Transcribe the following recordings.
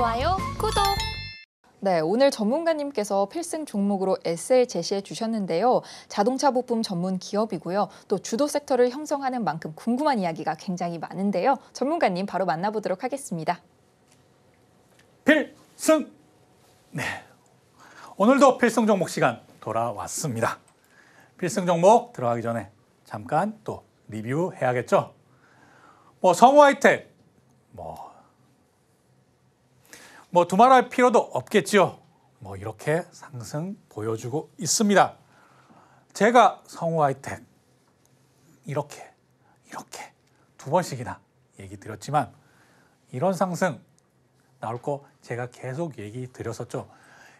좋아요, 구독! 네, 오늘 전문가님께서 필승 종목으로 SL 제시해 주셨는데요. 자동차 부품 전문 기업이고요. 또 주도 섹터를 형성하는 만큼 궁금한 이야기가 굉장히 많은데요. 전문가님 바로 만나보도록 하겠습니다. 필승! 네, 오늘도 필승 종목 시간 돌아왔습니다. 필승 종목 들어가기 전에 잠깐 또 리뷰해야겠죠. 성우 하이텍, 두말할 필요도 없겠지요. 이렇게 상승 보여주고 있습니다. 제가 성우 하이텍 이렇게 두 번씩이나 얘기 드렸지만 이런 상승 나올 거 제가 계속 얘기 드렸었죠.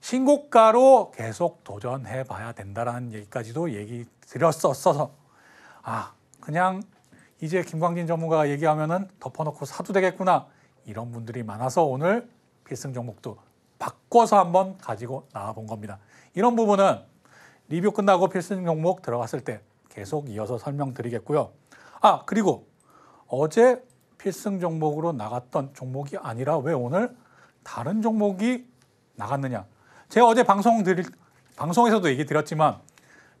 신고가로 계속 도전해 봐야 된다라는 얘기까지도 얘기 드렸었어서 그냥 이제 김광진 전문가가 얘기하면은 덮어놓고 사도 되겠구나 이런 분들이 많아서 오늘 필승 종목도 바꿔서 한번 가지고 나와본 겁니다. 이런 부분은 리뷰 끝나고 필승 종목 들어갔을 때 계속 이어서 설명드리겠고요. 그리고 어제 필승 종목으로 나갔던 종목이 아니라 왜 오늘 다른 종목이 나갔느냐. 제가 어제 방송에서도 얘기 드렸지만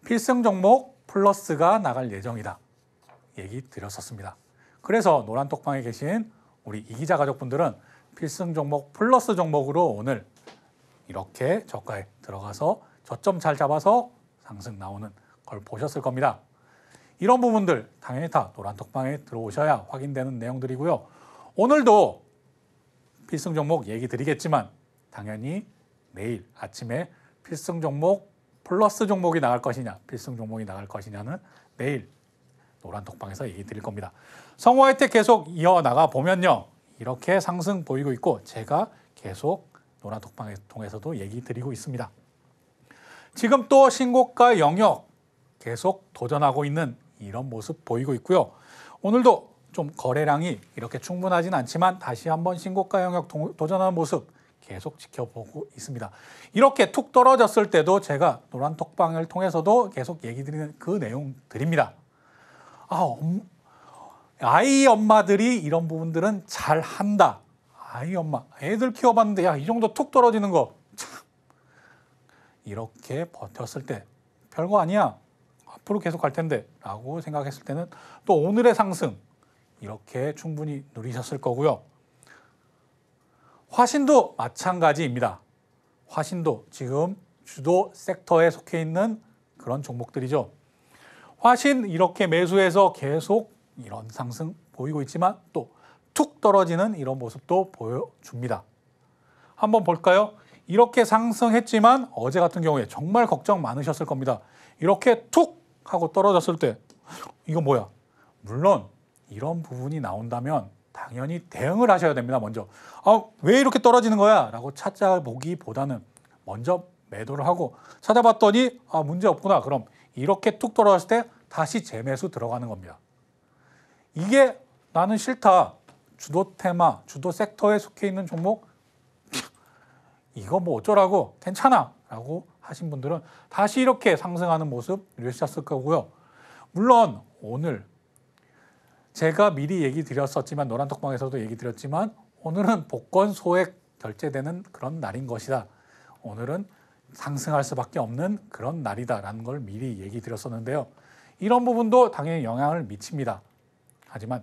필승 종목 플러스가 나갈 예정이다. 얘기 드렸었습니다. 그래서 노란 톡방에 계신 우리 이기자 가족분들은 필승 종목 플러스 종목으로 오늘 이렇게 저가에 들어가서 저점 잘 잡아서 상승 나오는 걸 보셨을 겁니다. 이런 부분들 당연히 다 노란 톡방에 들어오셔야 확인되는 내용들이고요. 오늘도 필승 종목 얘기 드리겠지만 당연히 내일 아침에 필승 종목 플러스 종목이 나갈 것이냐, 필승 종목이 나갈 것이냐는 내일 노란 톡방에서 얘기 드릴 겁니다. 성우 하이텍 계속 이어나가 보면요. 이렇게 상승 보이고 있고 제가 계속 노란 톡방을 통해서도 얘기 드리고 있습니다. 지금 또 신고가 영역 계속 도전하고 있는 이런 모습 보이고 있고요. 오늘도 좀 거래량이 이렇게 충분하진 않지만 다시 한번 신고가 영역 도전하는 모습 계속 지켜보고 있습니다. 이렇게 툭 떨어졌을 때도 제가 노란 톡방을 통해서도 계속 얘기 드리는 그 내용 드립니다. 아이 엄마들이 이런 부분들은 잘 한다. 아이 엄마, 애들 키워봤는데 이 정도 툭 떨어지는 거 참 이렇게 버텼을 때 별거 아니야. 앞으로 계속 갈 텐데 라고 생각했을 때는 또 오늘의 상승 이렇게 충분히 누리셨을 거고요. 화신도 마찬가지입니다. 화신도 지금 주도 섹터에 속해 있는 그런 종목들이죠. 화신 이렇게 매수해서 계속 이런 상승 보이고 있지만 또 툭 떨어지는 이런 모습도 보여줍니다. 한번 볼까요? 이렇게 상승했지만 어제 같은 경우에 정말 걱정 많으셨을 겁니다. 이렇게 툭 하고 떨어졌을 때 이거 뭐야? 물론 이런 부분이 나온다면 당연히 대응을 하셔야 됩니다. 먼저 왜 이렇게 떨어지는 거야? 라고 찾아보기보다는 먼저 매도를 하고 찾아봤더니 문제 없구나. 그럼 이렇게 툭 떨어졌을 때 다시 재매수 들어가는 겁니다. 이게 나는 싫다. 주도 테마, 주도 섹터에 속해 있는 종목 이거 어쩌라고 괜찮아 라고 하신 분들은 다시 이렇게 상승하는 모습 누리셨을 거고요. 물론 오늘 제가 미리 얘기 드렸었지만 노란 톡방에서도 얘기 드렸지만 오늘은 복권 소액 결제되는 그런 날인 것이다. 오늘은 상승할 수밖에 없는 그런 날이다라는 걸 미리 얘기 드렸었는데요. 이런 부분도 당연히 영향을 미칩니다. 하지만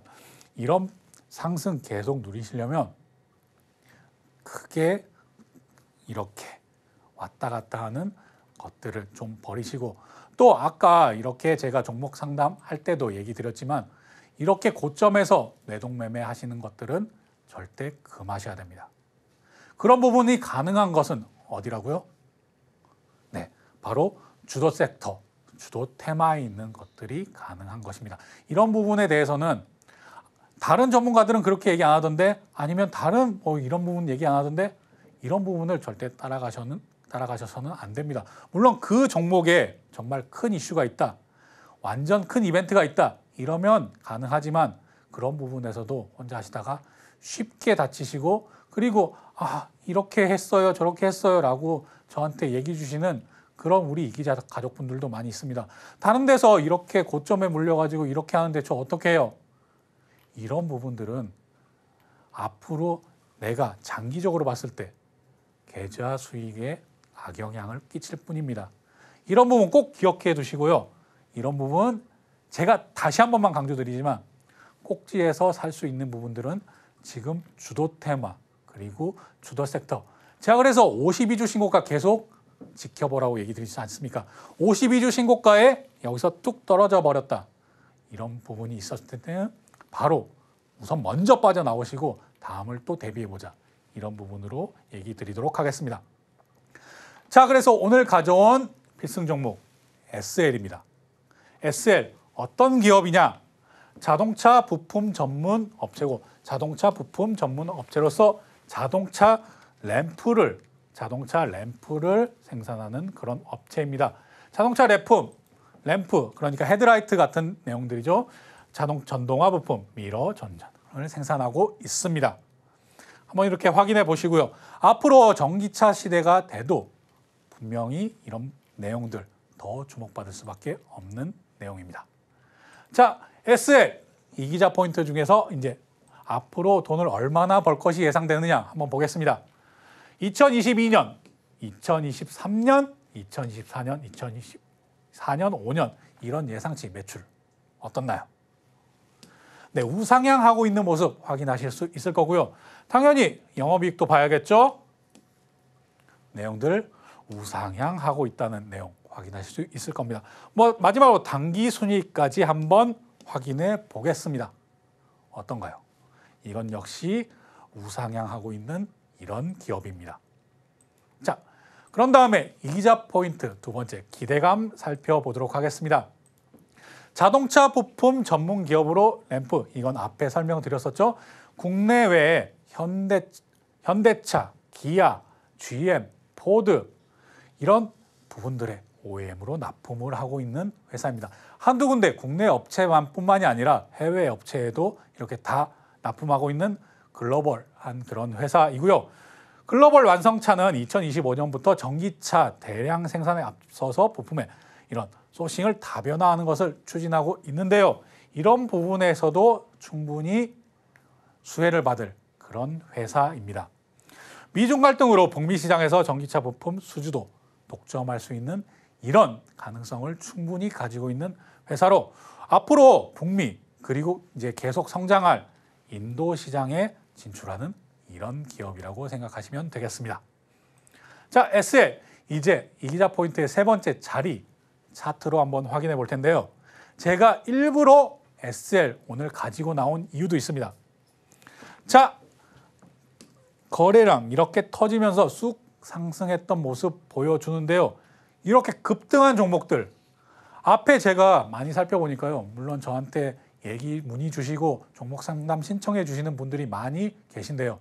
이런 상승 계속 누리시려면 크게 이렇게 왔다 갔다 하는 것들을 좀 버리시고 또 아까 이렇게 제가 종목 상담할 때도 얘기 드렸지만 이렇게 고점에서 매도매매 하시는 것들은 절대 금하셔야 됩니다. 그런 부분이 가능한 것은 어디라고요? 네, 바로 주도 섹터, 주도 테마에 있는 것들이 가능한 것입니다. 이런 부분에 대해서는 다른 전문가들은 그렇게 얘기 안 하던데 아니면 다른 이런 부분 얘기 안 하던데 이런 부분을 절대 따라가셔서는 안 됩니다. 물론 그 종목에 정말 큰 이슈가 있다, 완전 큰 이벤트가 있다 이러면 가능하지만 그런 부분에서도 혼자 하시다가 쉽게 다치시고 그리고 이렇게 했어요 저렇게 했어요 라고 저한테 얘기 주시는 그런 우리 이기자 가족분들도 많이 있습니다. 다른 데서 이렇게 고점에 물려가지고 이렇게 하는데 저 어떻게 해요? 이런 부분들은 앞으로 내가 장기적으로 봤을 때 계좌 수익에 악영향을 끼칠 뿐입니다. 이런 부분 꼭 기억해 두시고요. 이런 부분 제가 다시 한 번만 강조드리지만 꼭지에서 살 수 있는 부분들은 지금 주도 테마 그리고 주도 섹터. 제가 그래서 52주 신고가 계속 지켜보라고 얘기 드리지 않습니까? 52주 신고가에 여기서 뚝 떨어져 버렸다. 이런 부분이 있었을 때는 바로 우선 먼저 빠져나오시고 다음을 또 대비해보자. 이런 부분으로 얘기 드리도록 하겠습니다. 자, 그래서 오늘 가져온 필승 종목 SL입니다. SL 어떤 기업이냐? 자동차 부품 전문 업체고 자동차 부품 전문 업체로서 자동차 램프를 생산하는 그런 업체입니다. 자동차 램프 그러니까 헤드라이트 같은 내용들이죠. 전동화 부품, 미러, 전자등을 생산하고 있습니다. 한번 이렇게 확인해 보시고요. 앞으로 전기차 시대가 돼도 분명히 이런 내용들 더 주목받을 수밖에 없는 내용입니다. 자, SL 이기자 포인트 중에서 이제 앞으로 돈을 얼마나 벌 것이 예상되느냐 한번 보겠습니다. 2022년, 2023년, 2024년, 2025년 이런 예상치 매출 어떻나요? 네, 우상향하고 있는 모습 확인하실 수 있을 거고요. 당연히 영업이익도 봐야겠죠? 내용들 우상향하고 있다는 내용 확인하실 수 있을 겁니다. 마지막으로 단기 순이익까지 한번 확인해 보겠습니다. 어떤가요? 이건 역시 우상향하고 있는 이런 기업입니다. 자, 그런 다음에 이기자 포인트 두 번째 기대감 살펴보도록 하겠습니다. 자동차 부품 전문 기업으로 램프, 이건 앞에 설명드렸었죠. 국내외에 현대차, 기아, GM, 포드 이런 부분들의 OEM으로 납품을 하고 있는 회사입니다. 한두 군데 국내 업체만 뿐만이 아니라 해외 업체에도 이렇게 다 납품하고 있는 글로벌한 그런 회사이고요. 글로벌 완성차는 2025년부터 전기차 대량 생산에 앞서서 부품에 이런 소싱을 다변화하는 것을 추진하고 있는데요. 이런 부분에서도 충분히 수혜를 받을 그런 회사입니다. 미중 갈등으로 북미 시장에서 전기차 부품 수주도 독점할 수 있는 이런 가능성을 충분히 가지고 있는 회사로 앞으로 북미 그리고 이제 계속 성장할 인도 시장에 진출하는 이런 기업이라고 생각하시면 되겠습니다. 자, SL 이제 이기자 포인트의 세 번째 자리 차트로 한번 확인해 볼 텐데요. 제가 일부러 SL 오늘 가지고 나온 이유도 있습니다. 자, 거래량 이렇게 터지면서 쑥 상승했던 모습 보여주는데요. 이렇게 급등한 종목들 앞에 제가 많이 살펴보니까요. 물론 저한테 얘기 문의 주시고 종목 상담 신청해 주시는 분들이 많이 계신데요.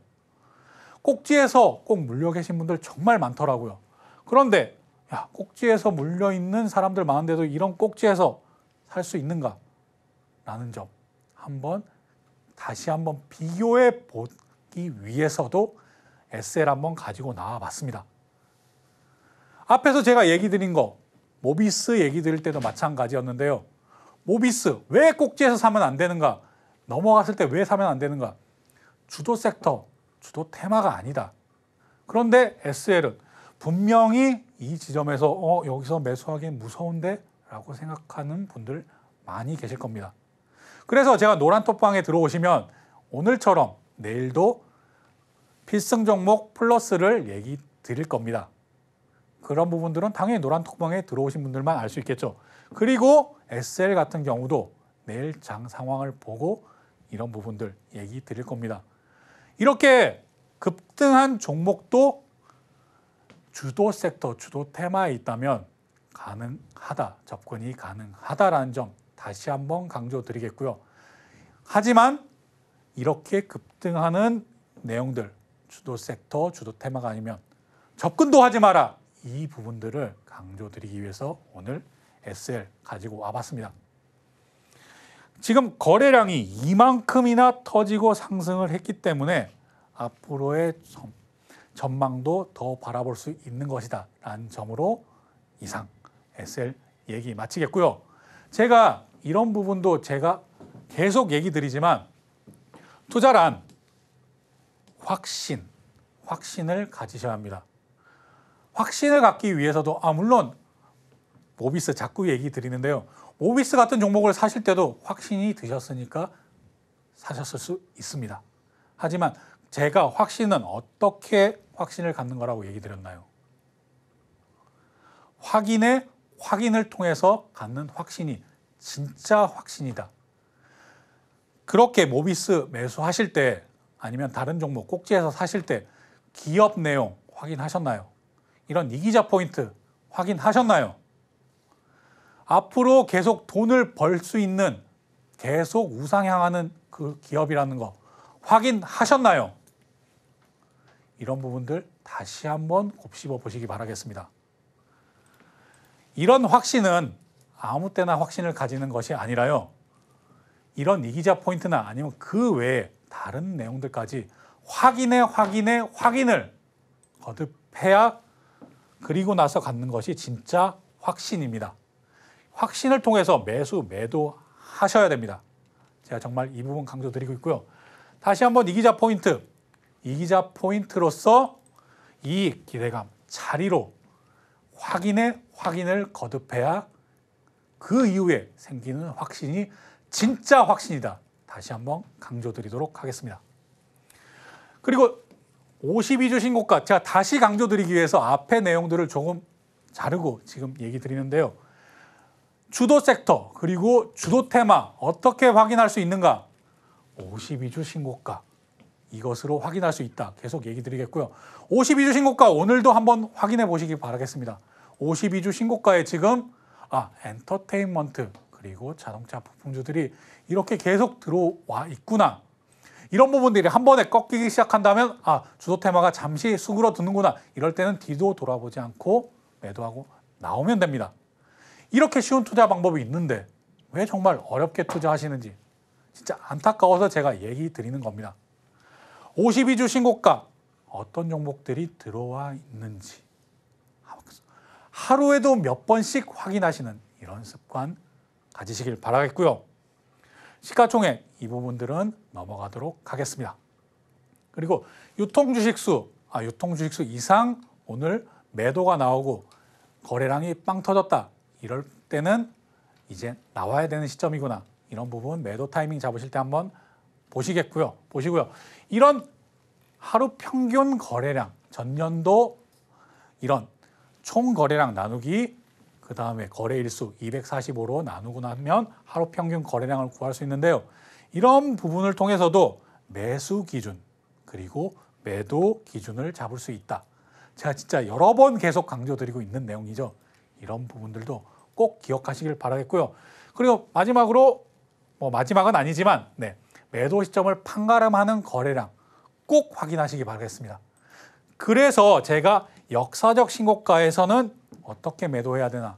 꼭지에서 꼭 물려 계신 분들 정말 많더라고요. 그런데 야, 꼭지에서 물려 있는 사람들 많은데도 이런 꼭지에서 살 수 있는가? 라는 점 한번 다시 한번 비교해 보기 위해서도 SL 한번 가지고 나와 봤습니다. 앞에서 제가 얘기 드린 거 모비스 얘기 드릴 때도 마찬가지였는데요. 모비스 왜 꼭지에서 사면 안 되는가? 넘어갔을 때 왜 사면 안 되는가? 주도 섹터, 주도 테마가 아니다. 그런데 SL은 분명히 이 지점에서 여기서 매수하기엔 무서운데? 라고 생각하는 분들 많이 계실 겁니다. 그래서 제가 노란톡방에 들어오시면 오늘처럼 내일도 필승 종목 플러스를 얘기 드릴 겁니다. 그런 부분들은 당연히 노란톡방에 들어오신 분들만 알 수 있겠죠. 그리고 SL 같은 경우도 내일 장 상황을 보고 이런 부분들 얘기 드릴 겁니다. 이렇게 급등한 종목도 주도 섹터, 주도 테마에 있다면 가능하다, 접근이 가능하다라는 점 다시 한번 강조드리겠고요. 하지만 이렇게 급등하는 내용들, 주도 섹터, 주도 테마가 아니면 접근도 하지 마라! 이 부분들을 강조드리기 위해서 오늘 SL 가지고 와봤습니다. 지금 거래량이 이만큼이나 터지고 상승을 했기 때문에 앞으로의 전망도 더 바라볼 수 있는 것이다 라는 점으로 이상 SL 얘기 마치겠고요. 제가 이런 부분도 제가 계속 얘기 드리지만 투자란 확신을 가지셔야 합니다. 확신을 갖기 위해서도 물론 모비스 자꾸 얘기 드리는데요. 모비스 같은 종목을 사실 때도 확신이 드셨으니까 사셨을 수 있습니다. 하지만 제가 확신은 어떻게 확신을 갖는 거라고 얘기 드렸나요? 확인의 확인을 통해서 갖는 확신이 진짜 확신이다. 그렇게 모비스 매수하실 때 아니면 다른 종목 꼭지에서 사실 때 기업 내용 확인하셨나요? 이런 이기자 포인트 확인하셨나요? 앞으로 계속 돈을 벌 수 있는 계속 우상향하는 그 기업이라는 거 확인하셨나요? 이런 부분들 다시 한번 곱씹어 보시기 바라겠습니다. 이런 확신은 아무 때나 확신을 가지는 것이 아니라요. 이런 이기자 포인트나 아니면 그 외에 다른 내용들까지 확인을 거듭해야 그리고 나서 갖는 것이 진짜 확신입니다. 확신을 통해서 매수, 매도 하셔야 됩니다. 제가 정말 이 부분 강조드리고 있고요. 다시 한번 이기자 포인트로서 이익, 기대감, 자리로 확인의 확인을 거듭해야 그 이후에 생기는 확신이 진짜 확신이다. 다시 한번 강조드리도록 하겠습니다. 그리고 52주 신고가 제가 다시 강조드리기 위해서 앞에 내용들을 조금 자르고 지금 얘기 드리는데요. 주도 섹터 그리고 주도 테마 어떻게 확인할 수 있는가? 52주 신고가 이것으로 확인할 수 있다. 계속 얘기 드리겠고요. 52주 신고가 오늘도 한번 확인해 보시기 바라겠습니다. 52주 신고가에 지금 엔터테인먼트 그리고 자동차 부품주들이 이렇게 계속 들어와 있구나. 이런 부분들이 한 번에 꺾이기 시작한다면 주도 테마가 잠시 수그러드는구나. 이럴 때는 뒤도 돌아보지 않고 매도하고 나오면 됩니다. 이렇게 쉬운 투자 방법이 있는데 왜 정말 어렵게 투자하시는지 진짜 안타까워서 제가 얘기 드리는 겁니다. 52주 신고가 어떤 종목들이 들어와 있는지 하루에도 몇 번씩 확인하시는 이런 습관 가지시길 바라겠고요. 시가총액 이 부분들은 넘어가도록 하겠습니다. 그리고 유통주식수 이상 오늘 매도가 나오고 거래량이 빵 터졌다. 이럴 때는 이제 나와야 되는 시점이구나. 이런 부분 매도 타이밍 잡으실 때 한번 보시고요. 이런 하루 평균 거래량, 전년도 이런 총 거래량 나누기 그 다음에 거래일수 245로 나누고 나면 하루 평균 거래량을 구할 수 있는데요. 이런 부분을 통해서도 매수 기준 그리고 매도 기준을 잡을 수 있다. 제가 진짜 여러 번 계속 강조드리고 있는 내용이죠. 이런 부분들도 꼭 기억하시길 바라겠고요. 그리고 마지막으로 마지막은 아니지만 매도 시점을 판가름하는 거래량 꼭 확인하시기 바라겠습니다. 그래서 제가 역사적 신고가에서는 어떻게 매도해야 되나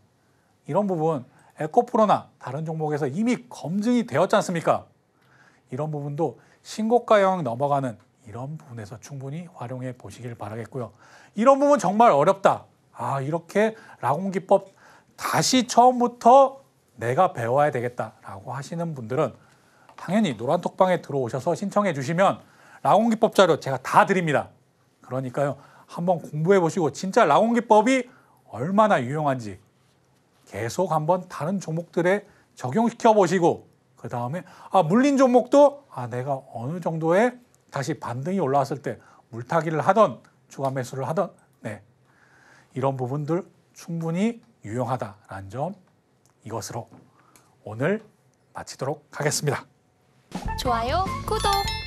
이런 부분 에코프로나 다른 종목에서 이미 검증이 되었지 않습니까? 이런 부분도 신고가 영역 넘어가는 이런 부분에서 충분히 활용해 보시길 바라겠고요. 이런 부분 정말 어렵다. 이렇게 라공기법 다시 처음부터 내가 배워야 되겠다라고 하시는 분들은 당연히 노란톡방에 들어오셔서 신청해 주시면 라공기법 자료 제가 다 드립니다. 그러니까요. 한번 공부해 보시고 진짜 라공기법이 얼마나 유용한지 계속 한번 다른 종목들에 적용시켜 보시고 그 다음에 물린 종목도 내가 어느 정도의 다시 반등이 올라왔을 때 물타기를 하던 추가 매수를 하던 이런 부분들 충분히 유용하다라는 점 이것으로 오늘 마치도록 하겠습니다. 좋아요, 구독!